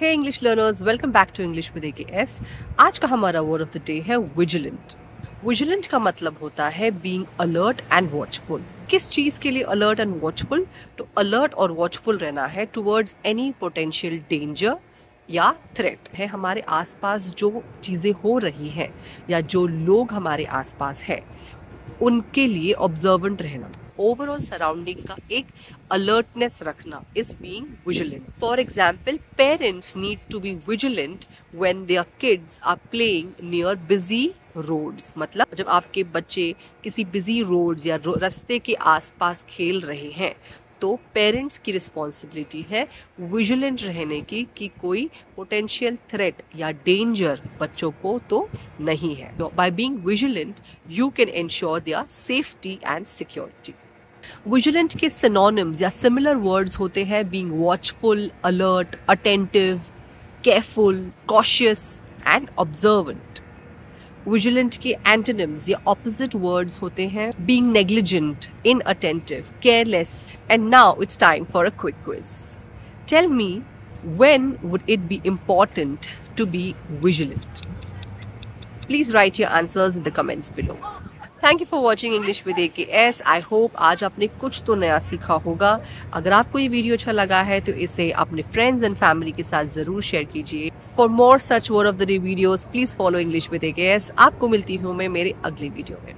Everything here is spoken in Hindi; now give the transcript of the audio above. Hey English learners, welcome back to English with A K S. आज का हमारा वर्ड ऑफ द डे है विजिलेंट। विजिलेंट का मतलब होता है बीइंग अलर्ट एंड वॉचफुल। किस चीज़ के लिए अलर्ट एंड वॉचफुल? तो अलर्ट और वॉचफुल रहना है टुवर्ड्स एनी पोटेंशियल डेंजर या थ्रेट है। हमारे आसपास जो चीज़ें हो रही हैं या जो लोग हमारे आसपास हैं उनके लिए ऑब्जर्वेंट रहना, ओवरऑल सराउंडिंग का एक अलर्टनेस रखना is being vigilant. For example, parents need to be vigilant when their kids are playing near busy roads. मतलब जब आपके बच्चे किसी बिजी रोड्स या रास्ते के आसपास खेल रहे हैं तो पेरेंट्स की रिस्पॉन्सिबिलिटी है विजिलेंट रहने की कि कोई पोटेंशियल थ्रेट या डेंजर बच्चों को तो नहीं है। By being vigilant you can ensure their safety and security. Vigilant के सिनोनिम्स या सिमिलर वर्ड्स होते हैं being watchful, alert, attentive, careful, cautious and observant. Vigilant के एंटोनिम्स या ऑपोजिट वर्ड्स होते हैं being negligent, inattentive, careless. And now it's time for a quick quiz. Tell me, when would it be important to be vigilant? Please write your answers in the comments below. Thank you for watching English with A K S. I hope आज आपने कुछ तो नया सीखा होगा। अगर आपको ये वीडियो अच्छा लगा है तो इसे अपने फ्रेंड्स एंड फैमिली के साथ ज़रूर शेयर कीजिए। For more such word of the day videos please follow English with A K S. आपको मिलती हूँ मैं मेरे अगले वीडियो में।